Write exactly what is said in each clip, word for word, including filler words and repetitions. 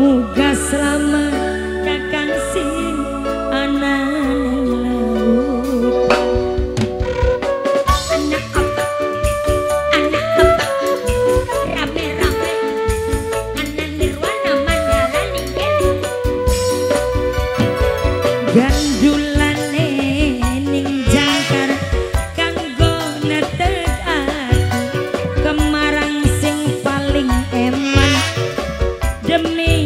Muga selamat kakang sing anak laut. Anak apa, anak apa, rame-rame, anak nirwana mandala ninggeli. Gandulane ning jangkar kanggo neteg ati, kemarang sing paling eman demi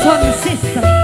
Son Sister.